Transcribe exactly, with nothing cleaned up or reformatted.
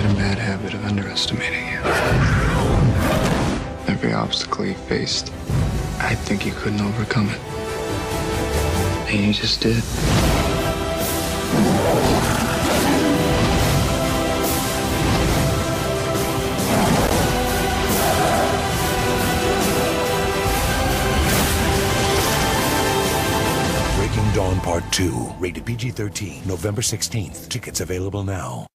had a bad habit of underestimating you. Every obstacle you faced, I think you couldn't overcome it. And you just did. Breaking Dawn Part two, rated P G thirteen, November sixteenth. Tickets available now.